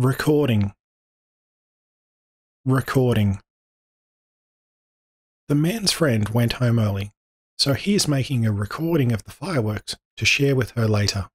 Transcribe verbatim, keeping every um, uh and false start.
Recording. Recording. The man's friend went home early, so he is making a recording of the fireworks to share with her later.